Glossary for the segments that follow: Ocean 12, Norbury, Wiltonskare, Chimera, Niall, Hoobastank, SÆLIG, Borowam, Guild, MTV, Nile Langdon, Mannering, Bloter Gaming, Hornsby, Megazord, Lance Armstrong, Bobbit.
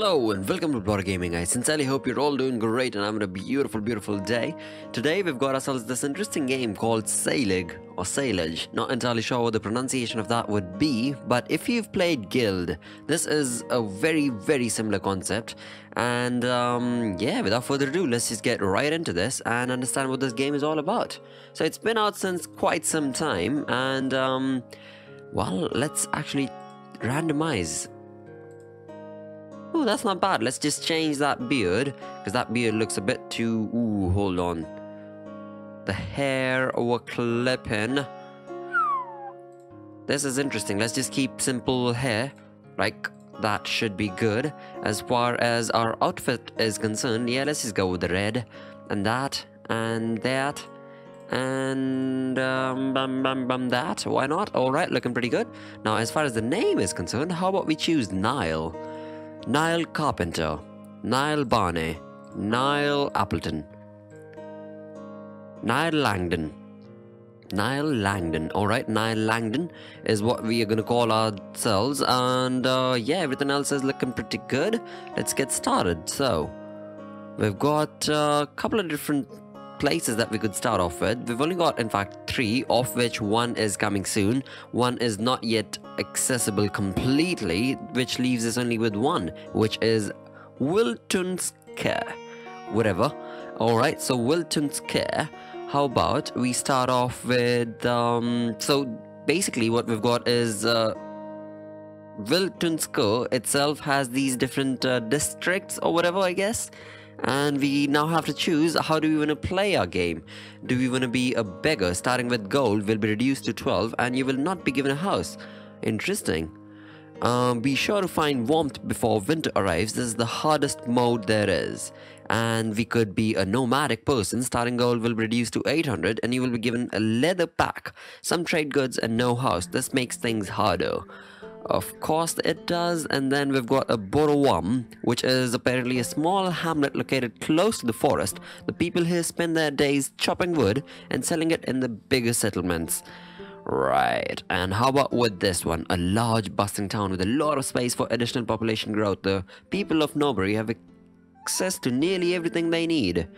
Hello and welcome to Bloter Gaming. I sincerely hope you're all doing great and having a beautiful day. Today we've got ourselves this interesting game called SÆLIG or SÆLIG. Not entirely sure what the pronunciation of that would be, but if you've played Guild, this is a very similar concept. And yeah, without further ado, let's just get right into this and understand what this game is all about. So it's been out since quite some time and well, let's actually randomize. Ooh, that's not bad. Let's just change that beard, because that beard looks a bit too... Ooh, hold on. The hair over clipping. This is interesting. Let's just keep simple hair. Like, that should be good. As far as our outfit is concerned, yeah, let's just go with the red. And that. And that. And that. Why not? Alright, looking pretty good. Now, as far as the name is concerned, how about we choose Nile? Nile Carpenter, Nile Barney, Nile Appleton, Nile Langdon, Nile Langdon. Alright, Nile Langdon is what we are going to call ourselves. And yeah, everything else is looking pretty good. Let's get started. So, we've got a couple of different places that we could start off with. We've only got, in fact, three, of which one is coming soon, one is not yet accessible completely, which leaves us only with one, which is Wiltonskare, whatever. Alright, so Wiltonskare, how about we start off with so basically what we've got is Wiltonskare itself has these different districts or whatever, I guess. And we now have to choose, how do we want to play our game? Do we want to be a beggar? Starting with gold will be reduced to 12 and you will not be given a house. Interesting. Be sure to find warmth before winter arrives. This is the hardest mode there is. And we could be a nomadic person. Starting gold will be reduced to 800 and you will be given a leather pack, some trade goods and no house. This makes things harder. Of course it does. And then we've got a Borowam, which is apparently a small hamlet located close to the forest. The people here spend their days chopping wood and selling it in the bigger settlements. Right, and how about with this one? A large bustling town with a lot of space for additional population growth. The people of Norbury have access to nearly everything they need.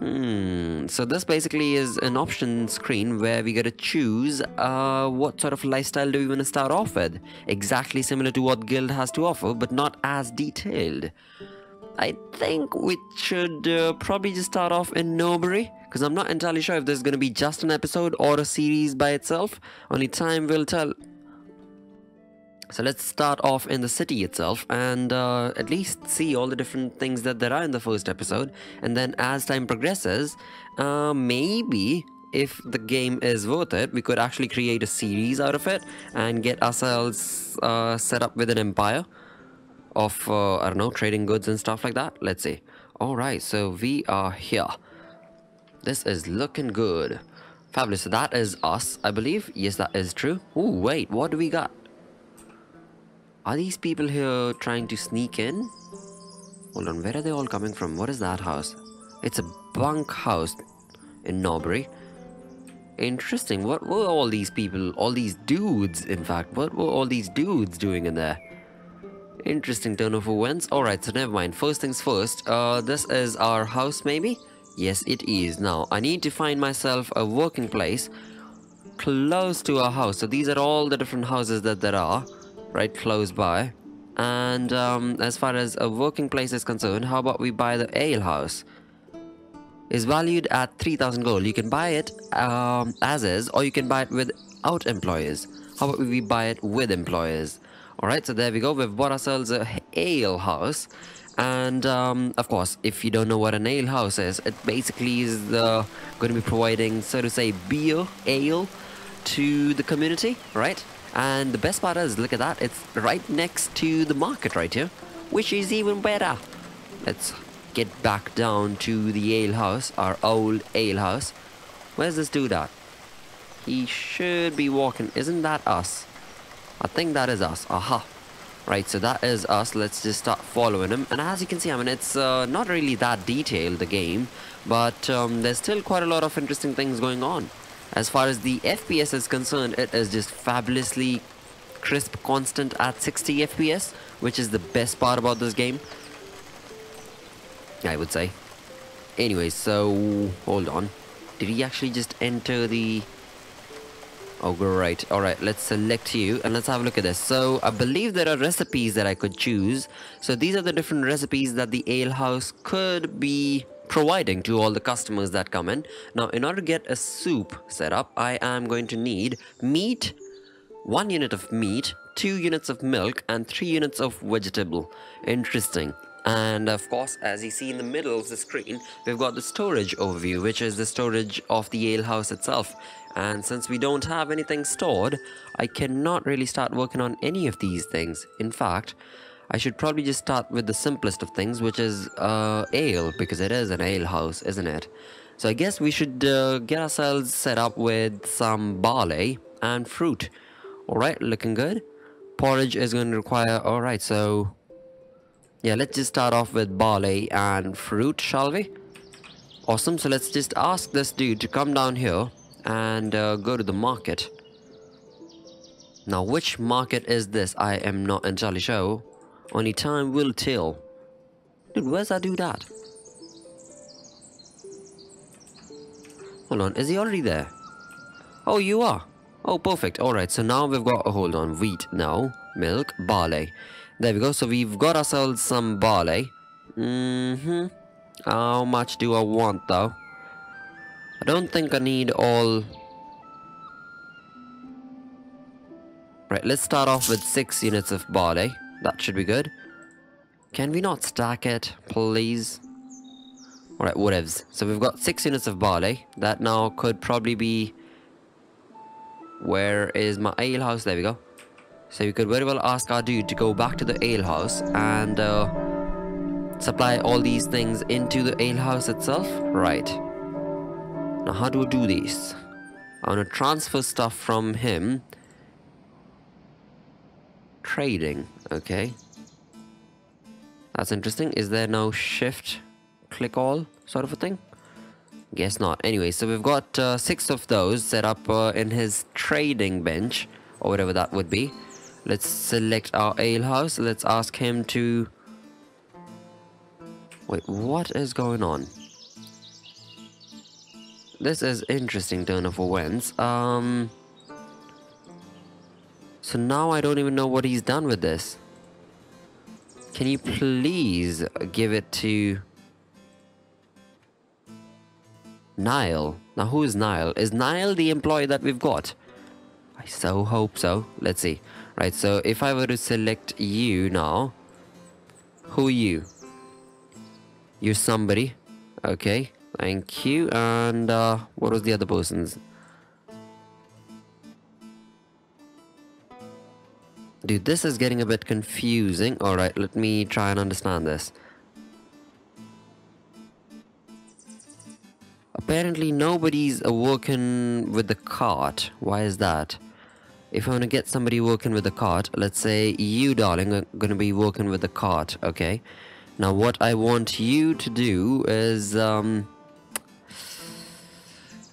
So this basically is an option screen where we get to choose what sort of lifestyle do we want to start off with. Exactly similar to what Guild has to offer, but not as detailed. I think we should probably just start off in Norbury, because I'm not entirely sure if this is going to be just an episode or a series by itself. Only time will tell. So let's start off in the city itself and at least see all the different things that there are in the first episode. And then as time progresses, maybe if the game is worth it, we could actually create a series out of it and get ourselves set up with an empire of, I don't know, trading goods and stuff like that. Let's see. Alright, so we are here. This is looking good. Fabulous. So that is us, I believe. Yes, that is true. Ooh, wait, what do we got? Are these people here trying to sneak in? Hold on, where are they all coming from? What is that house? It's a bunk house in Norbury. Interesting. What were all these people, all these dudes, in fact, what were all these dudes doing in there? Interesting turn of events. Alright, so never mind. First things first, this is our house maybe? Yes, it is. Now, I need to find myself a working place close to our house. So these are all the different houses that there are. Right close by. And as far as a working place is concerned, how about we buy the alehouse? It's valued at 3,000 gold. You can buy it as is, or you can buy it without employers. How about we buy it with employers? Alright, so there we go. We've bought ourselves a alehouse. And of course, if you don't know what an alehouse is, it basically is going to be providing, so to say, beer, ale to the community, right? And the best part is, look at that, it's right next to the market right here, which is even better. Let's get back down to the alehouse, our old alehouse. Where's this dude at? He should be walking. Isn't that us? I think that is us. Aha. Right, so that is us. Let's just start following him. And as you can see, I mean, it's not really that detailed, the game, but there's still quite a lot of interesting things going on. As far as the FPS is concerned, it is just fabulously crisp, constant at 60 FPS, which is the best part about this game, I would say. Anyway, so hold on. Did we actually just enter the... Oh, great. All right, let's select you and let's have a look at this. So I believe there are recipes that I could choose. So these are the different recipes that the alehouse could be providing to all the customers that come in. Now, in order to get a soup set up, I am going to need meat, 1 unit of meat, 2 units of milk, and 3 units of vegetable. Interesting. And of course, as you see in the middle of the screen, we've got the storage overview, which is the storage of the alehouse itself. And since we don't have anything stored, I cannot really start working on any of these things. In fact, I should probably just start with the simplest of things, which is ale, because it is an alehouse, isn't it? So I guess we should get ourselves set up with some barley and fruit. Alright, looking good. Porridge is going to require... Alright, so... yeah, let's just start off with barley and fruit, shall we? Awesome, so let's just ask this dude to come down here and go to the market. Now, which market is this? I am not entirely sure. Only time will tell. Dude, where's that dude at? Hold on, is he already there? Oh, you are. Oh, perfect. Alright, so now we've got... hold on, wheat now, milk, barley. There we go, so we've got ourselves some barley. How much do I want though? I don't think I need all. Right, let's start off with 6 units of barley. That should be good. Can we not stack it, please? Alright, whatevs. So we've got 6 units of barley. That now could probably be... where is my alehouse? There we go. So we could very well ask our dude to go back to the alehouse and supply all these things into the alehouse itself. Right. Now how do we do this? I want to transfer stuff from him. Trading. Okay. That's interesting. Is there no shift, click all sort of a thing? Guess not. Anyway, so we've got 6 of those set up in his trading bench or whatever that would be. Let's select our alehouse. Let's ask him to... wait, what is going on? This is interesting turn of events. So now I don't even know what he's done with this. Can you please give it to... Niall. Now who is Niall? Is Niall the employee that we've got? I so hope so. Let's see. Right, so if I were to select you now, who are you? You're somebody. Okay, thank you. And what was the other person's? Dude, this is getting a bit confusing. Alright, let me try and understand this. Apparently nobody's working with the cart. Why is that? If I want to get somebody working with the cart, let's say you, darling, are going to be working with the cart, okay? Now, what I want you to do is,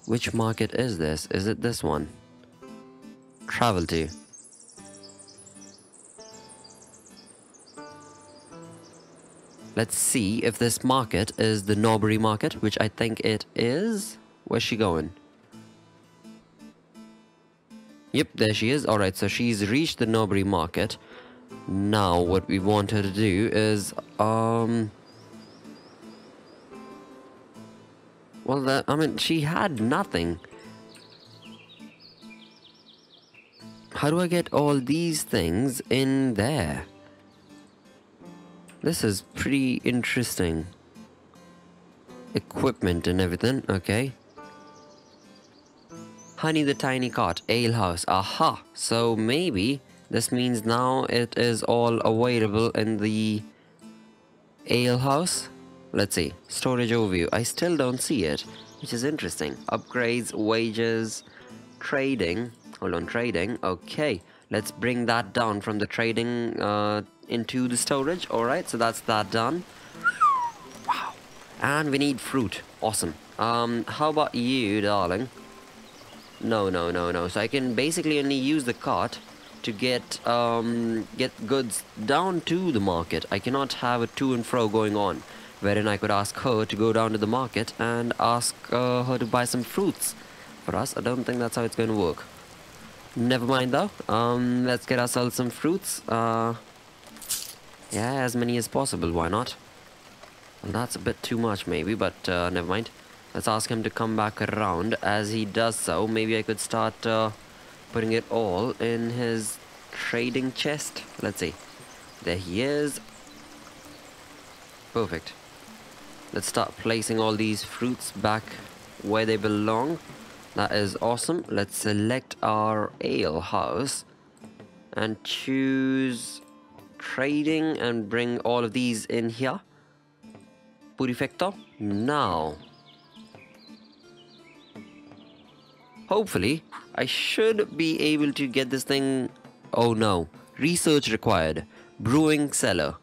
which market is this? Is it this one? Travel to. Let's see if this market is the Norbury market, which I think it is. Where's she going? Yep, there she is. Alright, so she's reached the Norbury market. Now, what we want her to do is, well, that, I mean, she had nothing. How do I get all these things in there? This is pretty interesting. Equipment and everything, okay. Honey the tiny cart, alehouse, aha. So maybe this means now it is all available in the alehouse. Let's see, storage overview. I still don't see it, which is interesting. Upgrades, wages, trading. Hold on, trading, okay. Let's bring that down from the trading into the storage. Alright, so that's that done. Wow. And we need fruit. Awesome. How about you, darling? No. So I can basically only use the cart to get goods down to the market. I cannot have a to and fro going on, wherein I could ask her to go down to the market and ask her to buy some fruits for us. I don't think that's how it's going to work. Never mind though. Let's get ourselves some fruits. Yeah, as many as possible. Why not? Well, that's a bit too much maybe, but never mind. Let's ask him to come back around. As he does so, maybe I could start putting it all in his trading chest. Let's see. There he is. Perfect. Let's start placing all these fruits back where they belong. That is awesome. Let's select our ale house and choose trading and bring all of these in here. Perfecto. Now, hopefully, I should be able to get this thing. Oh no. Research required. Brewing cellar.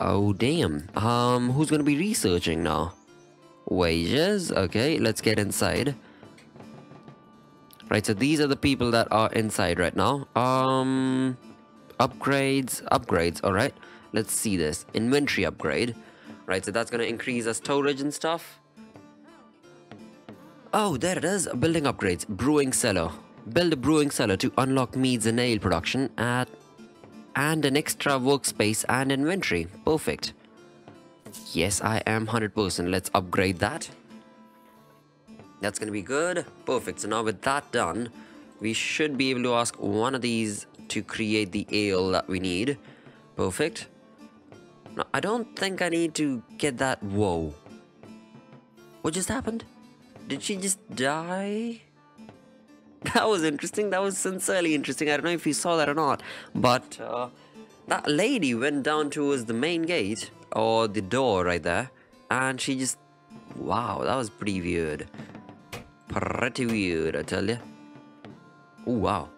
Oh damn. Who's gonna be researching now? Wages. Okay, let's get inside. Right, so these are the people that are inside right now. Upgrades. Alright, let's see this. Inventory upgrade. Right, so that's gonna increase our storage and stuff. Oh, there it is. Building upgrades. Brewing cellar. Build a brewing cellar to unlock meads and ale production and an extra workspace and inventory. Perfect. Yes, I am 100%. Let's upgrade that. That's going to be good. Perfect. So now with that done, we should be able to ask one of these to create the ale that we need. Perfect. Now, I don't think I need to get that. Whoa. What just happened? Did she just die? That was interesting. That was sincerely interesting. I don't know if you saw that or not, but that lady went down towards the main gate or the door right there, and she just... wow, that was pretty weird. Pretty weird, I tell you. Oh, wow.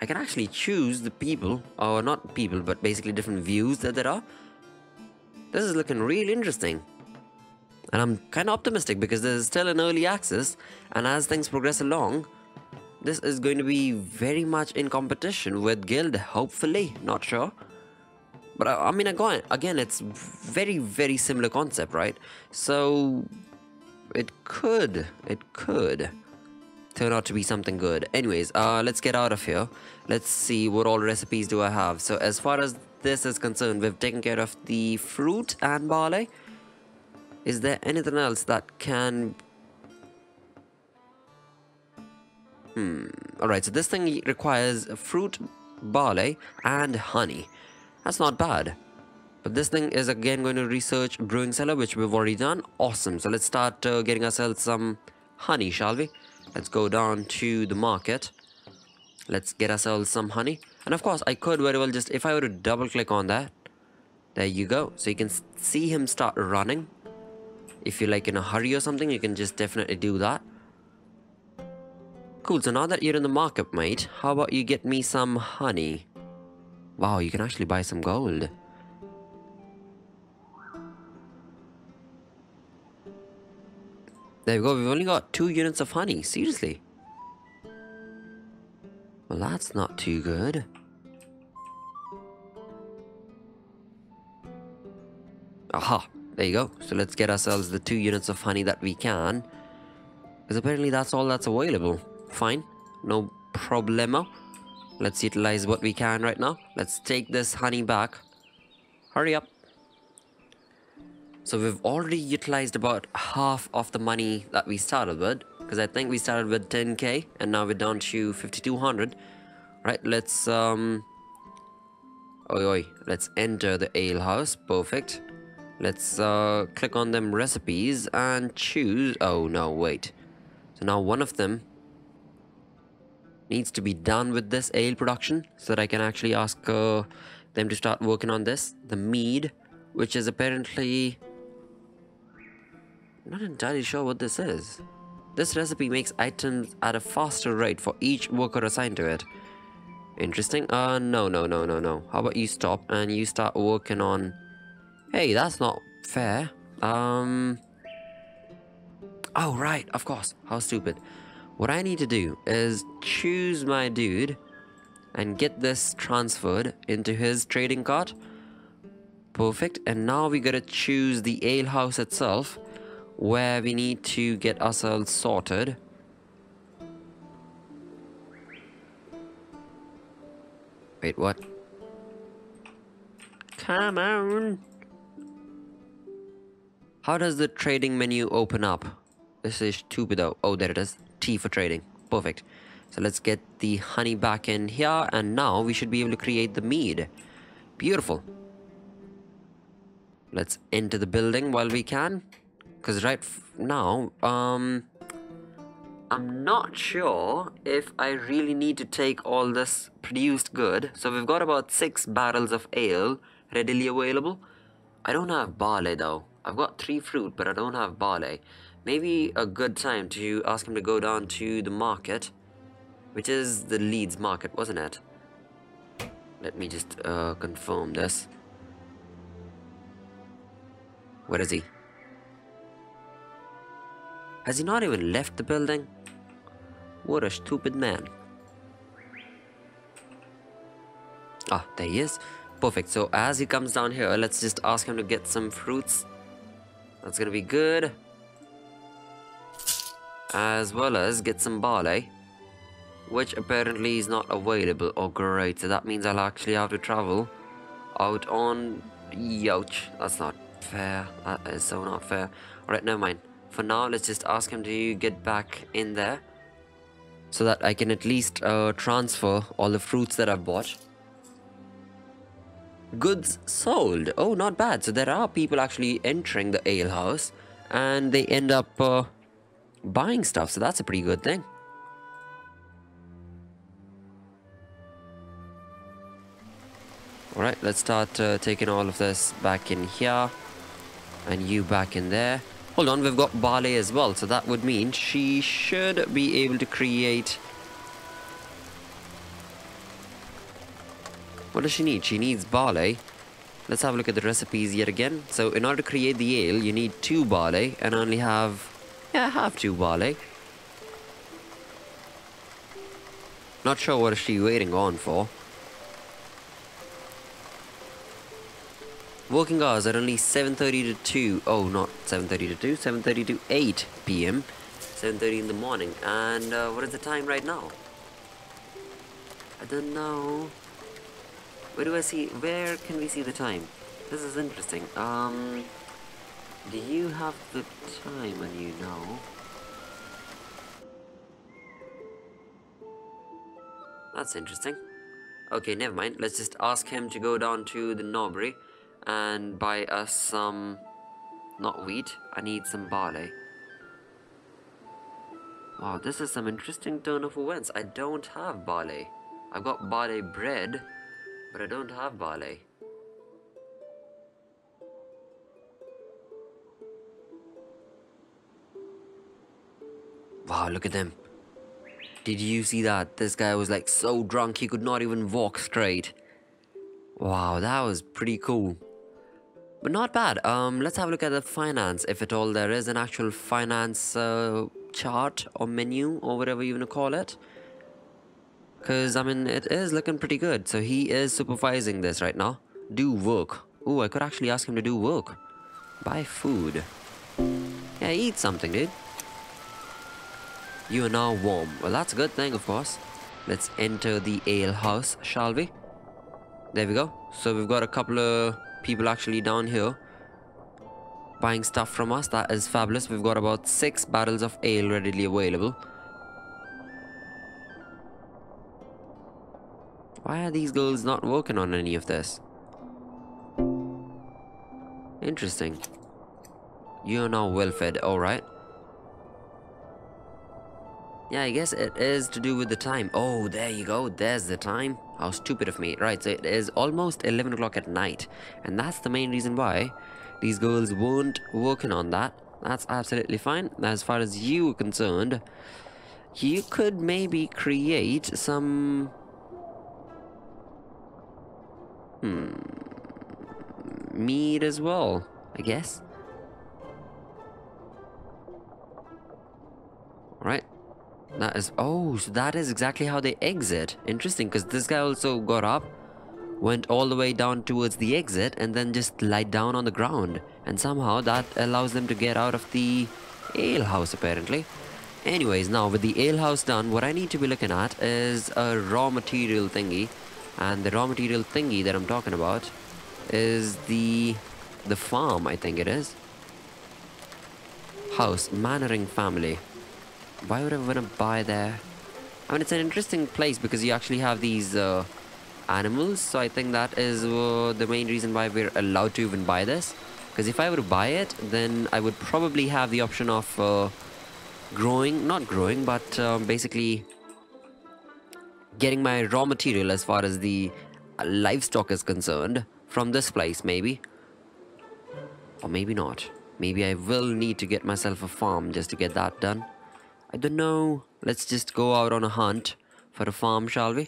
I can actually choose the people, or not people, but basically different views that there are. This is looking real interesting. And I'm kind of optimistic because there's still an early access, and as things progress along, this is going to be very much in competition with Guild, hopefully. Not sure. But I mean, again, it's very, very similar concept, right? So it could turn out to be something good. Anyways, let's get out of here. Let's see, what all recipes do I have? So as far as this is concerned, we've taken care of the fruit and barley. Is there anything else that can... Alright, so this thing requires fruit, barley, and honey. That's not bad. But this thing is again going to research brewing cellar, which we've already done. Awesome. So let's start getting ourselves some honey, shall we? Let's go down to the market. Let's get ourselves some honey. And of course, I could very well just... if I were to double click on that. There you go. So you can see him start running. If you're like in a hurry or something, you can just definitely do that. Cool, so now that you're in the market, mate, how about you get me some honey? Wow, you can actually buy some gold. There we go, we've only got 2 units of honey, seriously. Well, that's not too good. Aha, there you go. So let's get ourselves the 2 units of honey that we can, because apparently that's all that's available. Fine, no problemo. Let's utilize what we can right now. Let's take this honey back. Hurry up. So we've already utilized about half of the money that we started with, because I think we started with 10k and now we're down to 5200. Right, let's let's enter the ale house. Perfect. Let's click on them recipes and choose... oh no, wait. So now one of them needs to be done with this ale production so that I can actually ask them to start working on this. The mead, which is apparently... I'm not entirely sure what this is. This recipe makes items at a faster rate for each worker assigned to it. Interesting. No. How about you stop and you start working on... hey, that's not fair. Oh, right, of course. How stupid. What I need to do is choose my dude and get this transferred into his trading cart. Perfect. And now we gotta choose the alehouse itself, where we need to get ourselves sorted. Wait, what? Come on! How does the trading menu open up? This is stupido. Oh, there it is. T for trading. Perfect. So let's get the honey back in here, and now we should be able to create the mead. Beautiful. Let's enter the building while we can, because right now, I'm not sure if I really need to take all this produced good. So we've got about 6 barrels of ale readily available. I don't have barley though. I've got 3 fruit, but I don't have barley. Maybe a good time to ask him to go down to the market, which is the Leeds market, wasn't it? Let me just confirm this. Where is he? Has he not even left the building? What a stupid man. Ah, there he is. Perfect. So as he comes down here, let's just ask him to get some fruits. That's gonna be good. As well as get some barley, which apparently is not available. Oh great, so that means I'll actually have to travel out on... Youch, that's not fair. That is so not fair. Alright, never mind. For now, let's just ask him to get back in there, so that I can at least transfer all the fruits that I've bought. Goods sold. Oh, not bad. So there are people actually entering the alehouse, and they end up buying stuff. So that's a pretty good thing. All right, let's start taking all of this back in here, and you back in there. Hold on, we've got barley as well, so that would mean she should be able to create... What does she need? She needs barley. Let's have a look at the recipes yet again. So in order to create the ale, you need 2 barley and only have... Yeah, I have 2 barley. Not sure what is she waiting on for. Working hours are only 7:30 to 2. Oh, not 7:30 to 2. 7:30 to 8 p.m. 7:30 in the morning. And what is the time right now? I don't know. Where do I see? Where can we see the time? This is interesting. Do you have the time? And you know, that's interesting. Okay, never mind. Let's just ask him to go down to the Norbury and buy us some, not wheat, I need some barley. Wow, this is some interesting turn of events. I don't have barley. I've got barley bread, but I don't have barley. Wow, look at them. Did you see that? This guy was like so drunk he could not even walk straight. Wow, that was pretty cool. But not bad. Let's have a look at the finance, if at all there is an actual finance chart or menu or whatever you want to call it. Because, I mean, it is looking pretty good. So he is supervising this right now. Do work. Ooh, I could actually ask him to do work. Buy food. Yeah, eat something, dude. You are now warm. Well, that's a good thing, of course. Let's enter the ale house, shall we? There we go. So we've got a couple of people actually down here buying stuff from us. That is fabulous. We've got about 6 barrels of ale readily available. Why are these girls not working on any of this? Interesting. You're now well fed, alright. Yeah, I guess it is to do with the time. Oh, there you go. There's the time. How stupid of me. Right, so it is almost 11 o'clock at night. And that's the main reason why these girls weren't working on that. That's absolutely fine. As far as you are concerned, you could maybe create some... mead as well, I guess. Alright. That is, oh, so that is exactly how they exit. Interesting, because this guy also got up, went all the way down towards the exit, and then just lied down on the ground. And somehow that allows them to get out of the alehouse, apparently. Anyways, now with the alehouse done, what I need to be looking at is a raw material thingy. And the raw material thingy that I'm talking about is the farm, I think it is. House, Mannering family. Why would I want to buy there? I mean, it's an interesting place because you actually have these animals. So I think that is the main reason why we're allowed to even buy this. Because if I were to buy it, then I would probably have the option of basically getting my raw material as far as the livestock is concerned from this place, maybe. Or maybe not. Maybe I will need to get myself a farm just to get that done. I don't know. Let's just go out on a hunt for a farm, shall we?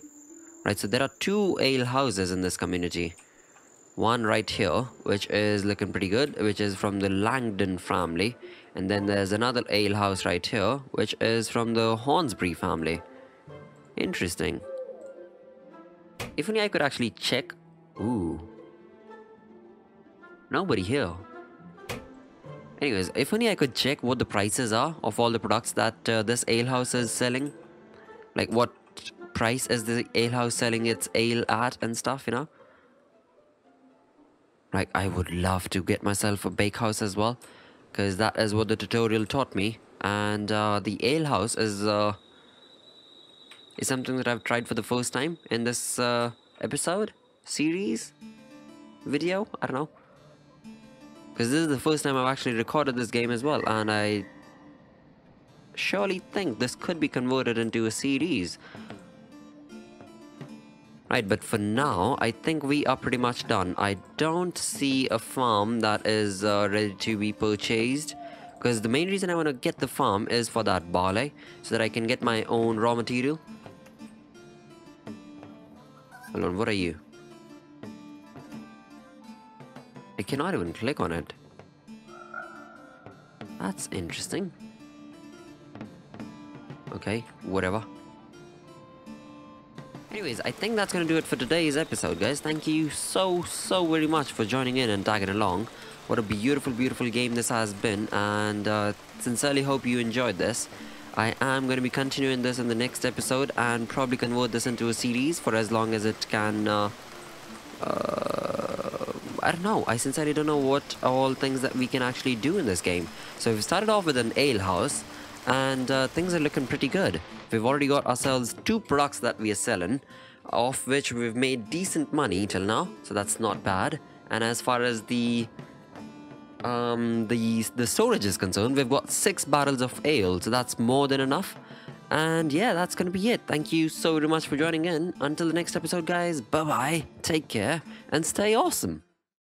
Right, so there are two ale houses in this community. One right here, which is looking pretty good, which is from the Langdon family. And then there's another ale house right here, which is from the Hornsby family. Interesting. If only I could actually check. Ooh. Nobody here. Anyways, if only I could check what the prices are of all the products that this alehouse is selling. Like, what price is the alehouse selling its ale at and stuff, you know? Like, I would love to get myself a bakehouse as well. Because that is what the tutorial taught me. And the alehouse is something that I've tried for the first time in this episode? Series? Video? I don't know. Because this is the first time I've actually recorded this game as well, and I surely think this could be converted into a series. Right, but for now, I think we are pretty much done. I don't see a farm that is ready to be purchased, because the main reason I want to get the farm is for that barley, so that I can get my own raw material. Hold on, what are you? I cannot even click on it. That's interesting. Okay, whatever. Anyways, I think that's gonna do it for today's episode, guys. Thank you so very much for joining in and tagging along. What a beautiful game this has been, and sincerely hope you enjoyed this. I am gonna be continuing this in the next episode and probably convert this into a series for as long as it can. I don't know. I sincerely don't know what all things that we can actually do in this game. So we've started off with an ale house, and things are looking pretty good. We've already got ourselves two products that we are selling, of which we've made decent money till now, so that's not bad. And as far as the storage is concerned, we've got 6 barrels of ale, so that's more than enough. And yeah, that's gonna be it. Thank you so very much for joining in. Until the next episode, guys. Bye bye. Take care and stay awesome.